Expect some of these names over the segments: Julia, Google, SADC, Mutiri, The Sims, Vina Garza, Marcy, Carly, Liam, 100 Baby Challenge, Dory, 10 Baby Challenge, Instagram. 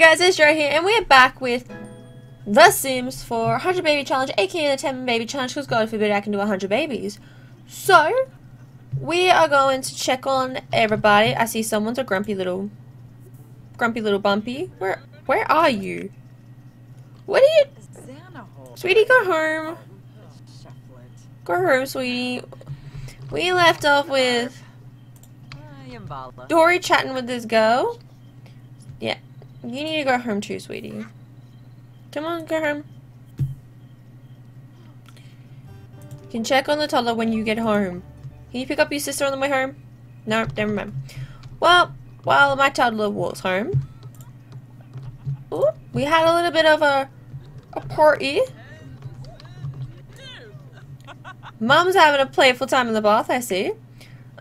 guys, it's Joe here, and we're back with The Sims for 100 Baby Challenge, aka the 10 Baby Challenge, because God forbid I can do 100 babies. So, we are going to check on everybody. I see someone's a grumpy little bumpy. Where are you? What are you? Sweetie, go home. Go home, sweetie. We left off with Dory chatting with this girl. Yeah, you need to go home too, sweetie. Come on, go home. You can check on the toddler when you get home. Can you pick up your sister on the way home? No, never mind. Well, while my toddler walks home, ooh, we had a little bit of a party. Mum's having a playful time in the bath, I see.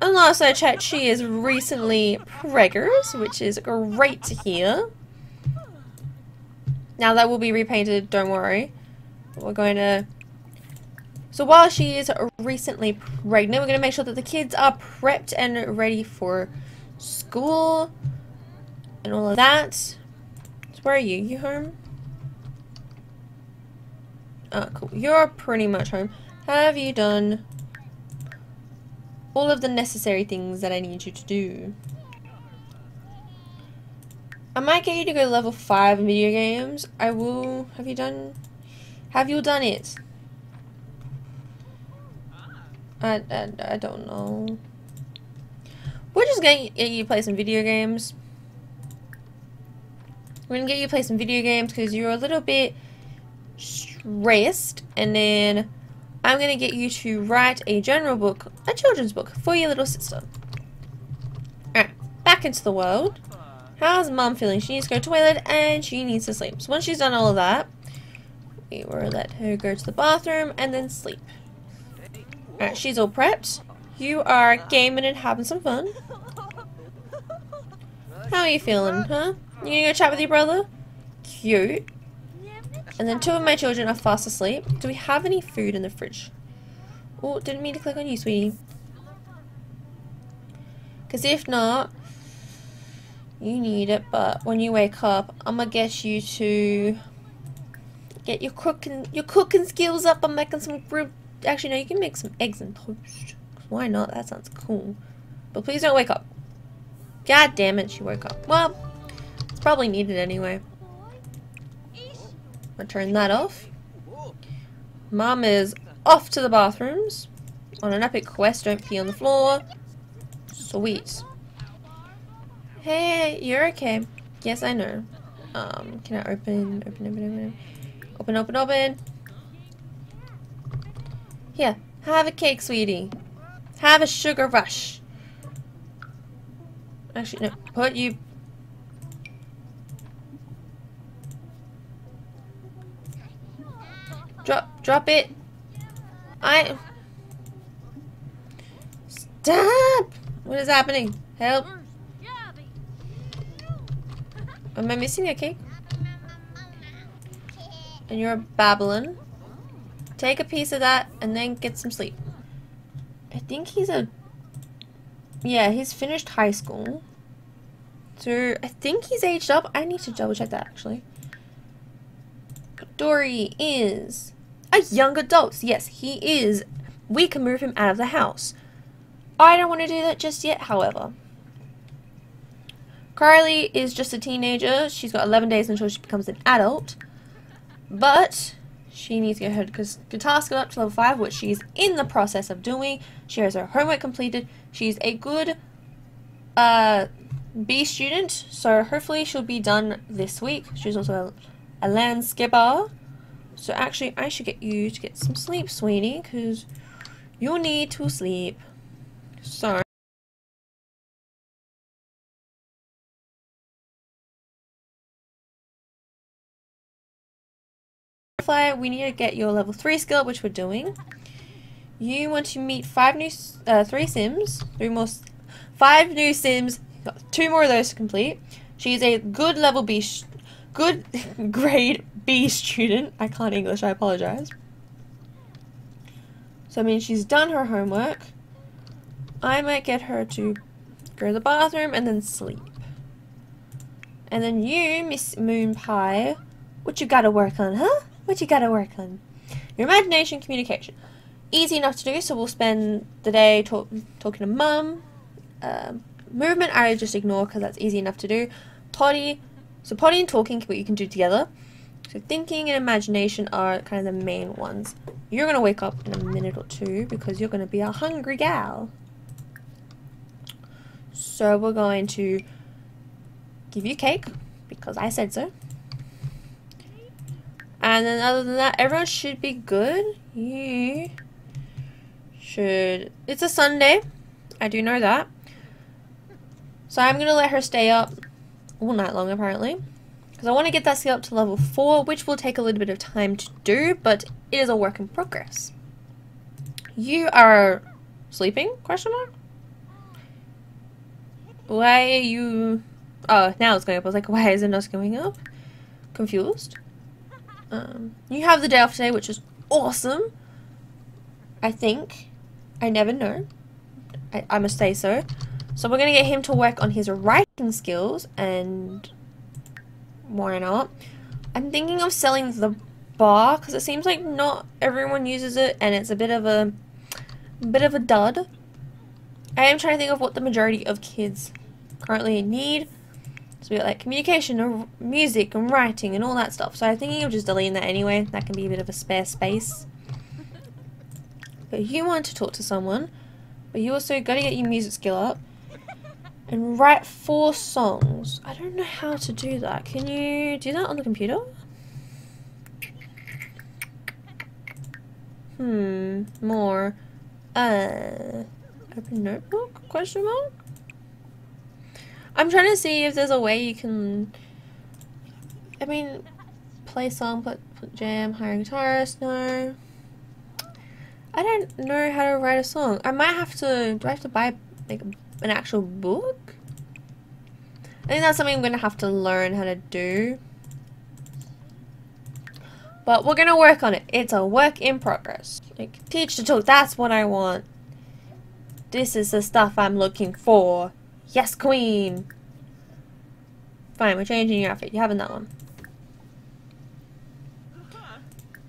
And last I checked, she is recently preggers, which is great to hear. Now that will be repainted, don't worry. We're going to... So while she is recently pregnant, we're going to make sure that the kids are prepped and ready for school and all of that. So where are you? You home? Oh, cool. You're pretty much home. Have you done all of the necessary things that I need you to do? I might get you to go to level 5 in video games. I will. Have you done it? I don't know. We're just gonna get you to play some video games. We're gonna get you to play some video games because you're a little bit stressed, and then I'm going to get you to write a general book, a children's book, for your little sister. Alright, back into the world. How's Mum feeling? She needs to go to the toilet and she needs to sleep. So once she's done all of that, we will let her go to the bathroom and then sleep. Alright, she's all prepped. You are gaming and having some fun. How are you feeling, huh? You gonna go chat with your brother? Cute. And then two of my children are fast asleep. Do we have any food in the fridge? Oh, didn't mean to click on you, sweetie. Because if not, you need it. But when you wake up, I'm going to get you to get your cooking skills up. I'm making some grilled... Actually, no, you can make some eggs and toast. Why not? That sounds cool. But please don't wake up. God damn it, she woke up. Well, it's probably needed anyway. I'll turn that off. Mum is off to the bathrooms on an epic quest. Don't pee on the floor. Sweet. Hey, you're okay. Yes, I know. Can I open? Here, have a cake, sweetie. Have a sugar rush. Actually, no. Put you... Drop it. Stop! What is happening? Help. Am I missing a cake? And you're babbling. Take a piece of that and then get some sleep. I think he's a... Yeah, he's finished high school. So I think he's aged up. I need to double check that actually. Dory is... a young adult. Yes, he is. We can move him out of the house. I don't want to do that just yet, however. Carly is just a teenager. She's got 11 days until she becomes an adult. But she needs to get her task up to level 5, which she's in the process of doing. She has her homework completed. She's a good B student, so hopefully she'll be done this week. She's also a landscaper. So actually, I should get you to get some sleep, sweetie, because you'll need to sleep. So. We need to get your level 3 skill, which we're doing. You want to meet 5 new Sims, 2 more of those to complete. She's a good level B, good grade B student. I can't English, I apologize. So I mean, she's done her homework. I might get her to go to the bathroom and then sleep. And then you, Miss Moon Pie, what you gotta work on, huh? What you gotta work on? Your imagination, communication. Easy enough to do, so we'll spend the day talking to Mum. Movement, I just ignore because that's easy enough to do. Potty, so potty and talking, what you can do together. So thinking and imagination are kind of the main ones. You're gonna wake up in a minute or two because you're gonna be a hungry gal. So we're going to give you cake because I said so. And then other than that, everyone should be good. You should. It's a Sunday. I do know that. So I'm gonna let her stay up all night long apparently. Because I want to get that skill up to level 4, which will take a little bit of time to do, but it is a work in progress. You are sleeping? Question mark? Why are you... Oh, now it's going up. I was like, why is it not going up? Confused. You have the day off today, which is awesome. I think. I never know. I must say so. So we're going to get him to work on his writing skills and... Why not? I'm thinking of selling the bar because it seems like not everyone uses it, and it's a bit of a dud. I am trying to think of what the majority of kids currently need. So we got like communication and music and writing and all that stuff. So I'm thinking of just deleting that anyway. That can be a bit of a spare space. But you want to talk to someone, but you also got to get your music skill up. And write 4 songs. I don't know how to do that. Can you do that on the computer? More. Open notebook? Question mark? I'm trying to see if there's a way you can... I mean, play song, put jam, hire a guitarist, no. I don't know how to write a song. I might have to... Do I have to buy, like... an actual book? I think that's something I'm going to have to learn how to do. But we're going to work on it. It's a work in progress. Like, teach to talk. That's what I want. This is the stuff I'm looking for. Yes, queen. Fine, we're changing your outfit. You're having that one.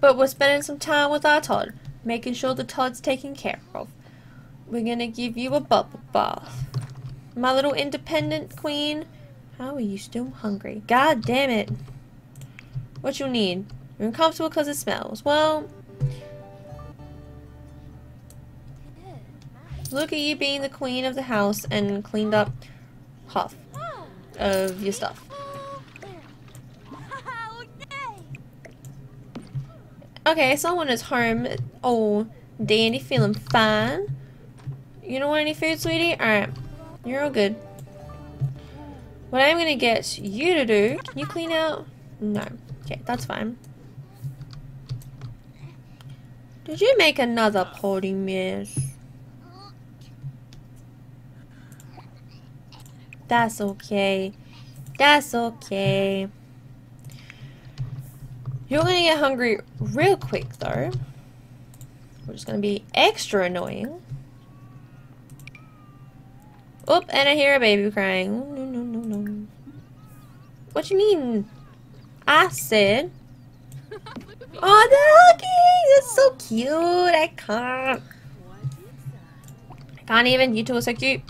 But we're spending some time with our Todd. Making sure the Todd's taken care of. We're gonna give you a bubble bath. My little independent queen. How are you still hungry? God damn it. What you need? You're uncomfortable because it smells. Well, look at you being the queen of the house and cleaned up half of your stuff. Okay, someone is home. Oh, dandy, feeling fine. You don't want any food, sweetie? Alright. You're all good. What I'm gonna get you to do... Can you clean out? No. Okay, that's fine. Did you make another potty mess? That's okay. That's okay. You're gonna get hungry real quick, though. Which is gonna be extra annoying. Oop, and I hear a baby crying. Oh, no, no, no, no. What you mean? I said. Oh, they're hugging! That's so cute. I can't. I can't even. You two are so cute.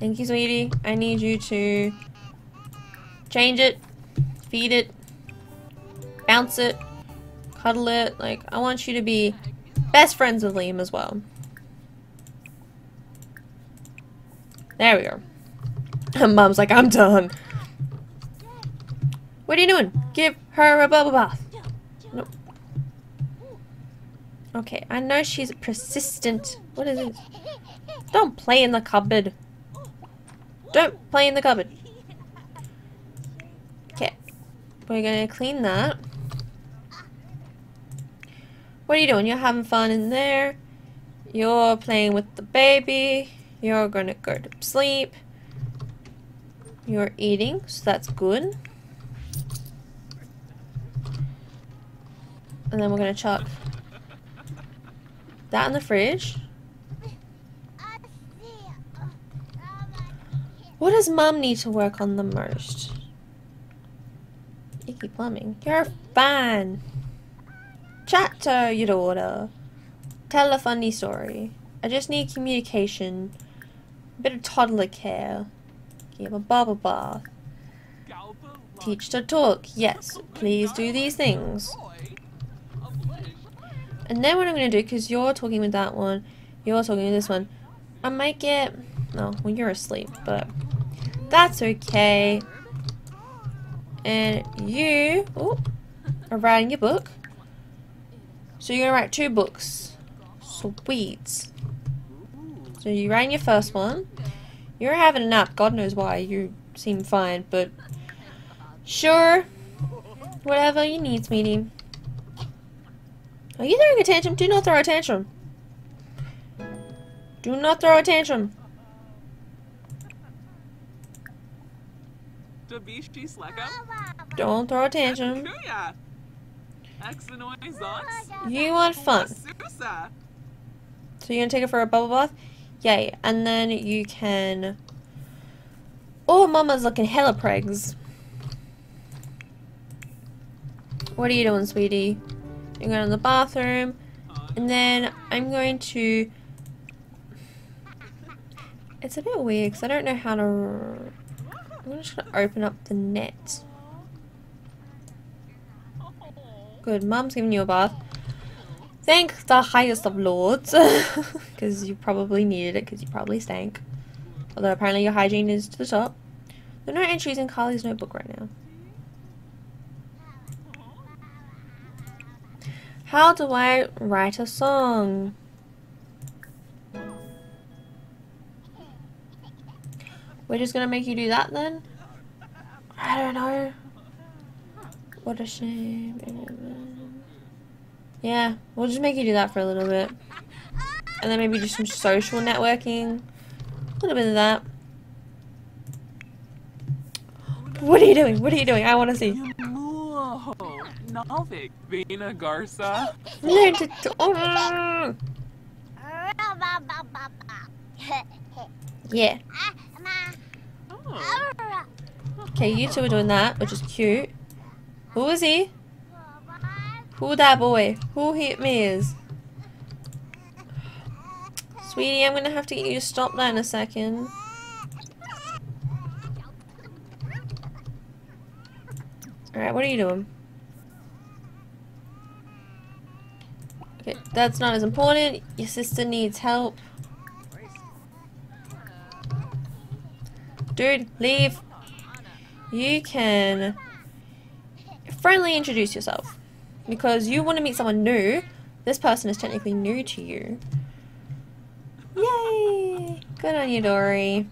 Thank you, sweetie. I need you to change it, feed it, bounce it, cuddle it. Like, I want you to be best friends with Liam as well. There we go. And Mum's like, I'm done. What are you doing? Give her a bubble bath. Nope. Okay, I know she's persistent. What is this? Don't play in the cupboard. Don't play in the cupboard. Okay. We're gonna clean that. What are you doing? You're having fun in there. You're playing with the baby. You're gonna go to sleep. You're eating, so that's good. And then we're gonna chuck that in the fridge. What does Mum need to work on the most? Leaky plumbing. You're fine. Chat to your daughter. Tell a funny story. I just need communication. A bit of toddler care. Give a bubble bath. Teach to talk. Yes, please do these things. And then what I'm going to do, because you're talking with that one, you're talking with this one, I might get... No, well, you're asleep, but that's okay. And you are writing your book. So you're going to write two books. Sweet. So you're writing your first one. You're having a nap. God knows why. You seem fine, but... Sure. Whatever you need, sweetie. Are you throwing a tantrum? Do not throw a tantrum. Do not throw a tantrum. Don't throw a tantrum. You want fun. So you're gonna take her for a bubble bath? Yay. And then you can... Oh, mama's looking hella pregs. What are you doing, sweetie? You're going to the bathroom, and then I'm going to... It's a bit weird because I don't know how to... I'm just going to open up the net. Good, Mum's giving you a bath. Thank the highest of lords, because you probably needed it, because you probably stank. Although apparently your hygiene is to the top. There are no entries in Carly's notebook right now. How do I write a song? We're just gonna make you do that then? I don't know. What a shame. Yeah, we'll just make you do that for a little bit. And then maybe do some social networking. A little bit of that. What are you doing? What are you doing? I wanna see. Vina Garza. Learn to talk. Yeah. Okay, you two are doing that, which is cute. Who is he? Who that boy? Who hit me is? Sweetie, I'm gonna have to get you to stop that in a second. Alright, what are you doing? That's not as important. Your sister needs help. Dude, leave. You can friendly introduce yourself. Because you want to meet someone new. This person is technically new to you. Yay! Good on you, Dory.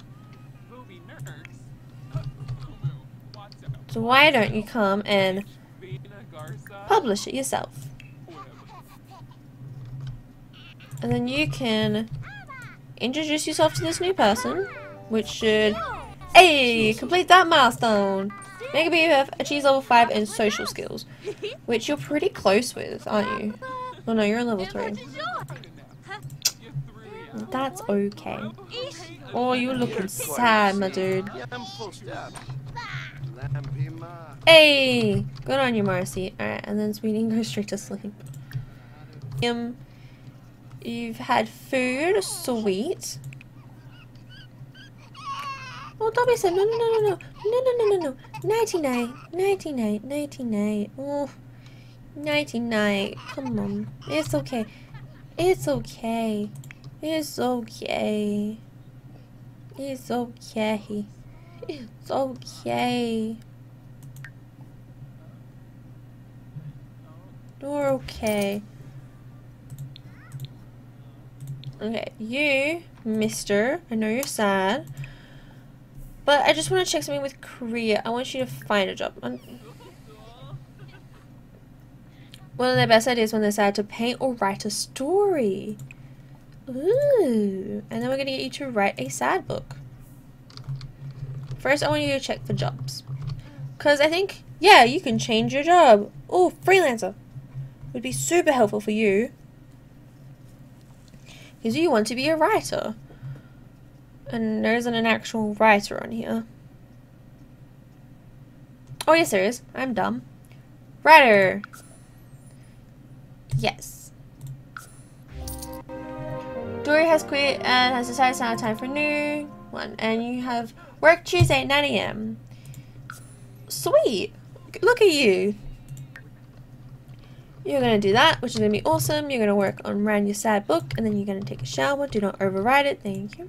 So why don't you come and publish it yourself? And then you can introduce yourself to this new person, which should... Hey! Complete that milestone! Make a BFF, achieve level 5 in social skills. Which you're pretty close with, aren't you? Oh no, you're on level 3. That's okay. Oh, you're looking sad, my dude. Hey! Good on you, Marcy. Alright, and then sweetie, go straight to sleep. You've had food, sweet. Oh, Dobby said, no. Nighty night, nighty night, nighty night. Oh, nighty night. Come on, it's okay. It's okay. It's okay. It's okay. It's okay. You're okay. Okay, you, mister, I know you're sad, but I just want to check something with Korea. I want you to find a job. One of their best ideas when they're sad to paint or write a story. Ooh. And then we're going to get you to write a sad book. First, I want you to check for jobs. Because I think, yeah, you can change your job. Ooh, freelancer. Would be super helpful for you. Because you want to be a writer. And there isn't an actual writer on here. Oh yes there is. I'm dumb. brighter. Yes. Dory has quit and has decided it's not time for new one. And you have work Tuesday at 9 AM. Sweet. Look at you. You're going to do that, which is going to be awesome. You're going to work on Ran, your sad book, and then you're going to take a shower. Do not override it. Thank you.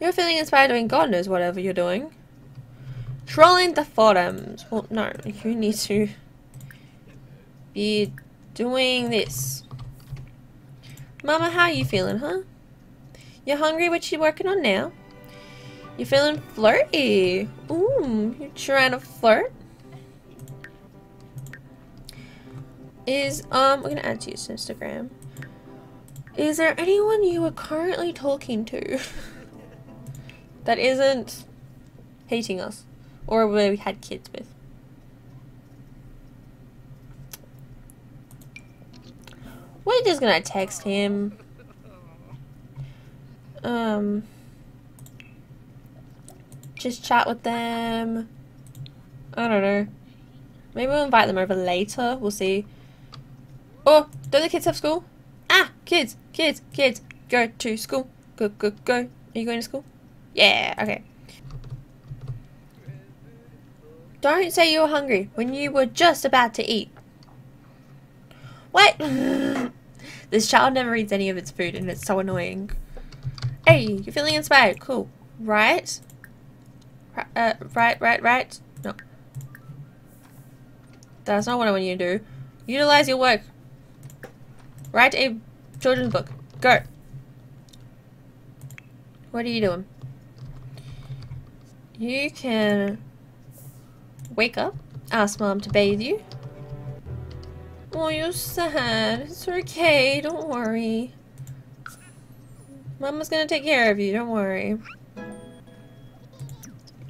You're feeling inspired doing God knows whatever you're doing. Trolling the forums. Well, no. You need to be doing this. Mama, how are you feeling, huh? You're hungry, which you're working on now. You're feeling flirty. Ooh, you're trying to flirt. We're gonna add to you on Instagram. Is there anyone you are currently talking to that isn't hating us or where we had kids with? We're just gonna text him. Just chat with them. I don't know. Maybe we'll invite them over later. We'll see. Oh, don't the kids have school? Ah, kids, kids, kids, go to school. Go, go, go. Are you going to school? Yeah, okay. Don't say you were hungry when you were just about to eat. What? This child never eats any of its food and it's so annoying. Hey, you're feeling inspired. Cool. Right? Right. No. That's not what I want you to do. Utilize your work. Write a children's book. Go. What are you doing? You can wake up. Ask Mom to bathe you. Oh, you're sad. It's okay. Don't worry. Mama's gonna take care of you. Don't worry.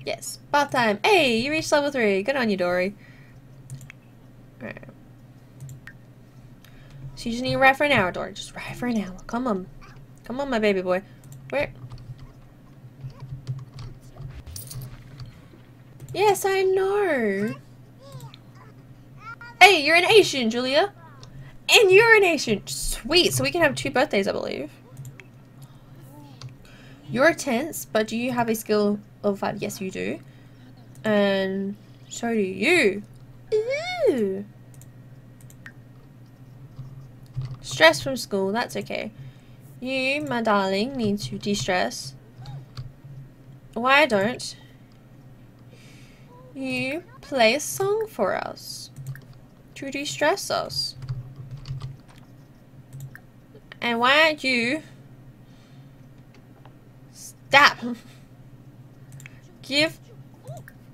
Yes. Bath time. Hey, you reached level 3. Good on you, Dory. Alright. So you just need to ride for an hour, Dory. Just ride for an hour. Come on. Come on, my baby boy. Where? Yes, I know. Hey, you're an Asian, Julia. And you're an Asian. Sweet. So we can have 2 birthdays, I believe. You're tense, but do you have a skill level 5? Yes, you do. And so do you. Ooh. Stress from school. That's okay. You, my darling, need to de-stress. Why don't you play a song for us? To de-stress us. And why aren't you stop? Give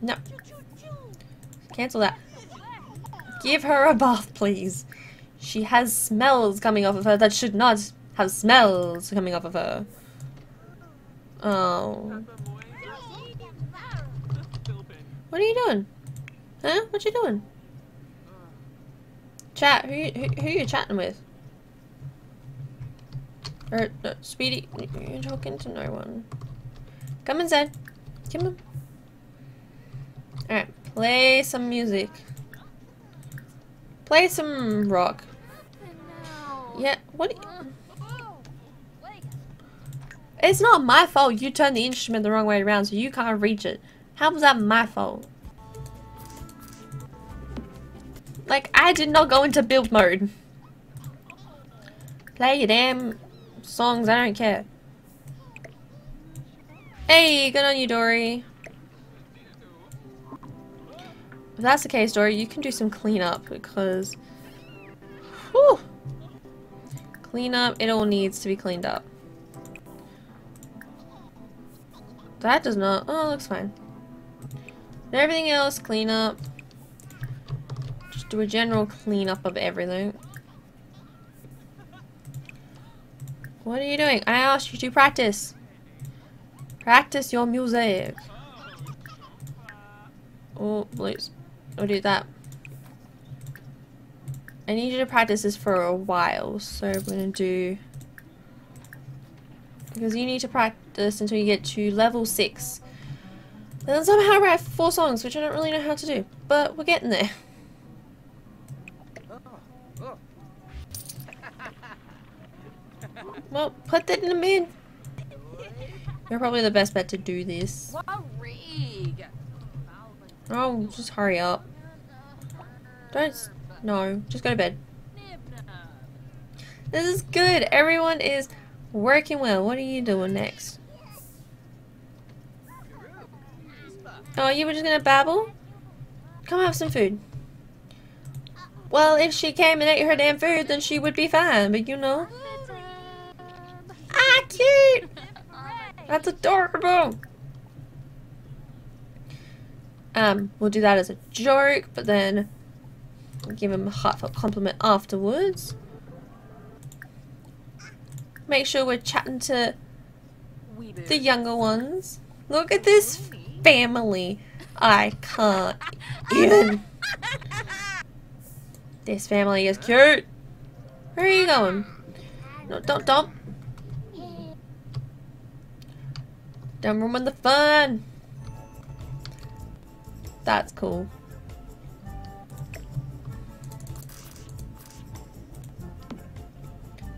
no. Cancel that. Give her a bath, please. She has smells coming off of her that should not have smells coming off of her. Oh. What are you doing? Huh? What you doing? Chat, who you chatting with? Or, no, Speedy, you're talking to no one. Come inside. Come on. Alright, play some music. Play some rock. Yeah, what? It's not my fault you turned the instrument the wrong way around so you can't reach it. How was that my fault? Like, I did not go into build mode. Play your damn songs, I don't care. Hey, good on you, Dory. If that's the case, Dory, you can do some cleanup because... Whew! Cleanup, it all needs to be cleaned up. That does not... Oh, it looks fine. And everything else, cleanup. Do a general cleanup of everything. What are you doing? I asked you to practice. Practice your music. Oh, blues. I'll do that. I need you to practice this for a while. So we're going to do... Because you need to practice until you get to level 6. And then somehow I write 4 songs, which I don't really know how to do, but we're getting there. Well, put that in the bin. You're probably the best bet to do this. Oh, just hurry up. Don't. No, just go to bed. This is good. Everyone is working well. What are you doing next? Oh, you were just gonna babble? Come have some food. Well, if she came and ate her damn food, then she would be fine, but you know. Ah, cute! That's adorable! We'll do that as a joke, but then we'll give him a heartfelt compliment afterwards. Make sure we're chatting to the younger ones. Look at this family. I can't even. This family is cute. Where are you going? No, don't dump. Don't ruin the fun. That's cool.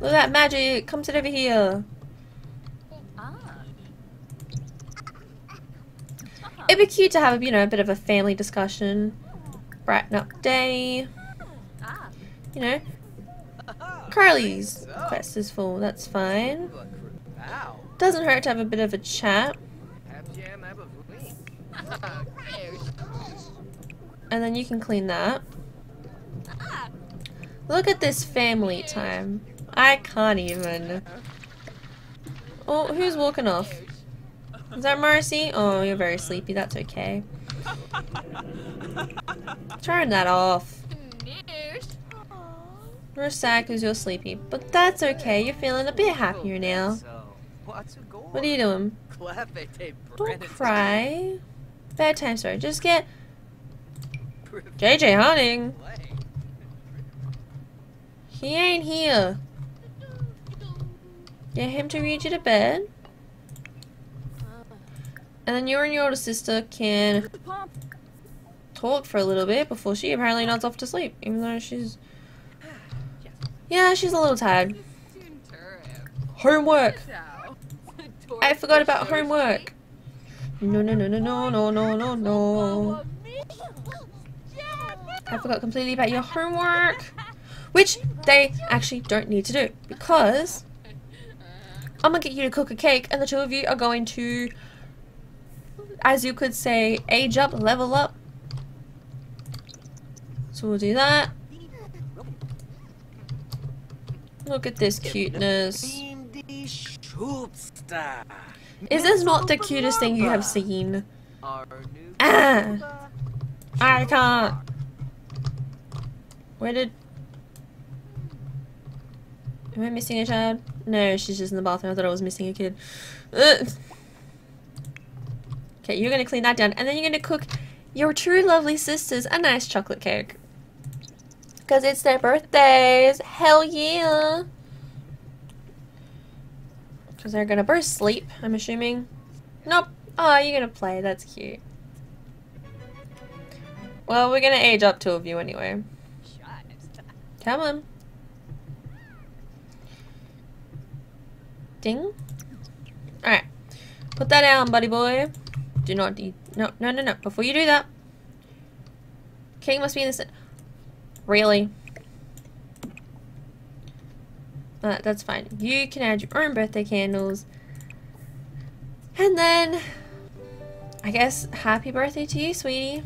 Look at that magic! Come sit over here! It'd be cute to have, you know, a bit of a family discussion. Brighten up day. You know. Carly's quest is full, that's fine. Doesn't hurt to have a bit of a chat. And then you can clean that. Look at this family time. I can't even. Oh, who's walking off? Is that Marcy? Oh, you're very sleepy. That's okay. Turn that off. You're sad because you're sleepy, but that's okay. You're feeling a bit happier now. What are you doing? Don't cry. Bedtime story. Just get JJ hunting. He ain't here. Get him to read you to bed. And then you and your older sister can talk for a little bit before she apparently nods off to sleep. Even though she's... yeah, she's a little tired. Homework! I forgot about homework! No, no, no, no, no, no, no, no, no. I forgot completely about your homework. Which they actually don't need to do, because I'm gonna get you to cook a cake and the two of you are going to, as you could say, age up, level up. So we'll do that. Look at this cuteness. Is this not the cutest thing you have seen? Ah, I can't. Where did... am I missing a child? No, she's just in the bathroom. I thought I was missing a kid. Ugh. Okay, you're going to clean that down. And then you're going to cook your two lovely sisters a nice chocolate cake. Because it's their birthdays. Hell yeah. Because they're going to burst sleep, I'm assuming. Nope. Oh, you're going to play. That's cute. Well, we're going to age up two of you anyway. Come on. Ding. Alright. Put that down, buddy boy. Do not de- no, no, no, no. Before you do that. King must be in the- really? That's fine. You can add your own birthday candles. And then, I guess, happy birthday to you, sweetie.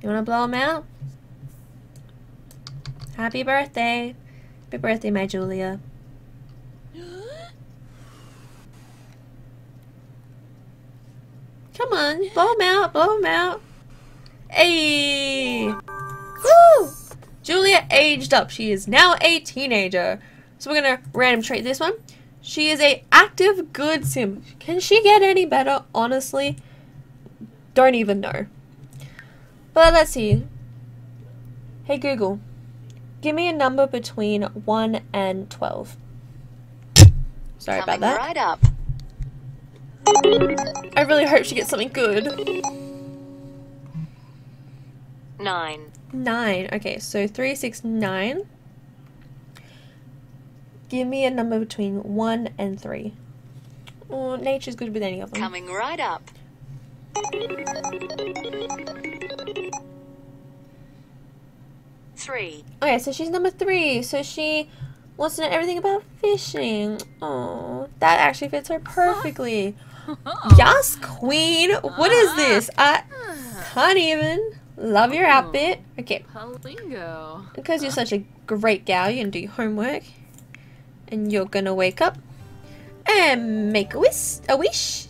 You wanna blow them out? Happy birthday. Happy birthday, my Julia. Come on, blow him out, blow him out. Hey! Woo! Julia aged up. She is now a teenager. So we're gonna random trait this one. She is a active good sim. Can she get any better? Honestly, don't even know. But let's see. Hey Google. Give me a number between 1 and 12. Sorry about that. Coming right up. I really hope she gets something good. 9. 9. Okay, so 3, 6, 9. Give me a number between 1 and 3. Oh, nature's good with any of them. Coming right up. Three. Okay, so she's number 3. So she wants to know everything about fishing. Oh, that actually fits her perfectly. Yes, queen. What is this? I can't even. Love your outfit. Okay. Because you're such a great gal, you're gonna do your homework. And you're gonna wake up and make a wish. A wish.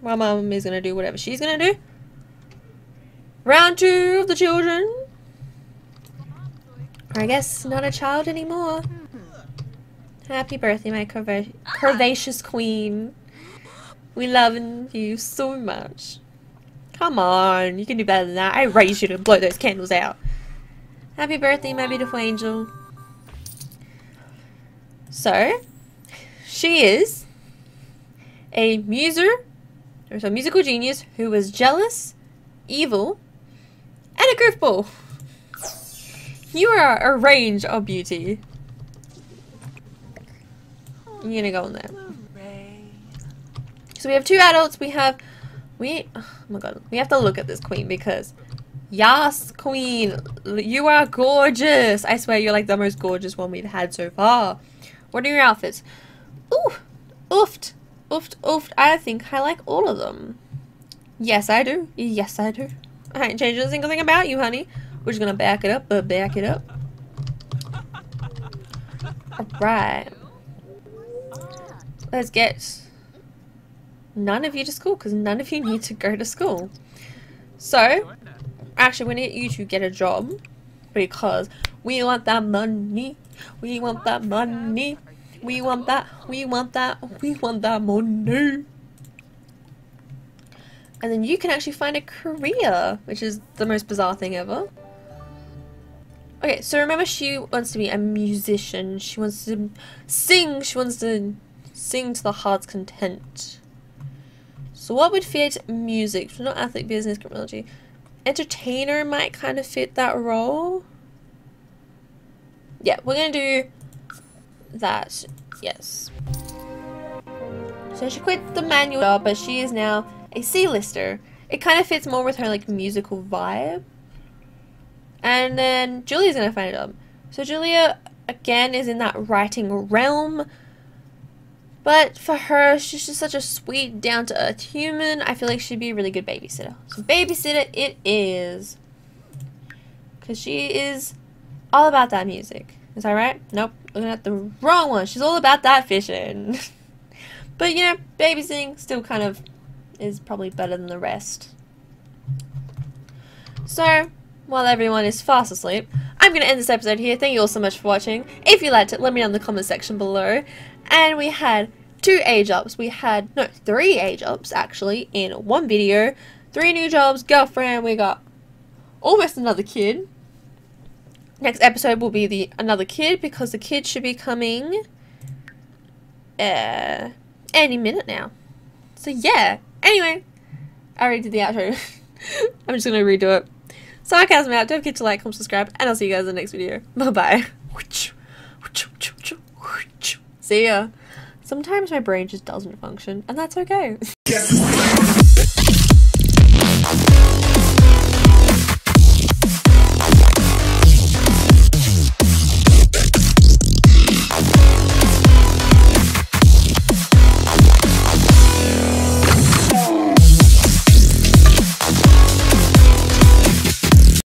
My mum is gonna do whatever she's gonna do. Round 2 of the children. I guess not a child anymore. Happy birthday, my curvaceous queen. We love you so much. Come on, you can do better than that. I raised you to blow those candles out. Happy birthday, my beautiful angel. So, she is a muser, or a musical genius who was jealous, evil, and a goofball. You are a range of beauty. You're gonna go on there. So we have 2 adults. Oh my god, we have to look at this queen because, yes, queen, you are gorgeous. I swear you're like the most gorgeous one we've had so far. What are your outfits? Ooh, oofed, oofed, oofed. I think I like all of them. Yes, I do. Yes, I do. I ain't changing a single thing about you, honey. We're just gonna back it up, but back it up. All right. Let's get none of you to school, because none of you need to go to school. So, actually, we need you to get a job, because we want that money. We want that money. We want that. We want that. We want that money. And then you can actually find a career, which is the most bizarre thing ever. Okay, so remember, she wants to be a musician. She wants to sing. She wants to sing to the heart's content. So what would fit music? Not athlete, business, criminology. Entertainer might kind of fit that role. Yeah, we're going to do that. Yes. So she quit the manual job, but she is now a C-lister. It kind of fits more with her like musical vibe. And then Julia's going to find a job. So Julia, again, is in that writing realm. But for her, she's just such a sweet, down-to-earth human. I feel like she'd be a really good babysitter. So babysitter it is. Because she is all about that music. Is that right? Nope. Looking at the wrong one. She's all about that fishing. But, you know, babysitting still kind of is probably better than the rest. So, while everyone is fast asleep, I'm going to end this episode here. Thank you all so much for watching. If you liked it, let me know in the comment section below. And we had 2 age ups. We had, no, 3 age ups actually in one video. 3 new jobs, girlfriend. We got almost another kid. Next episode will be another kid, because the kid should be coming any minute now. So yeah. Anyway, I already did the outro. I'm just going to redo it. So I cast me out. Don't forget to like, comment, subscribe, and I'll see you guys in the next video. Bye bye. See ya. Sometimes my brain just doesn't function, and that's okay.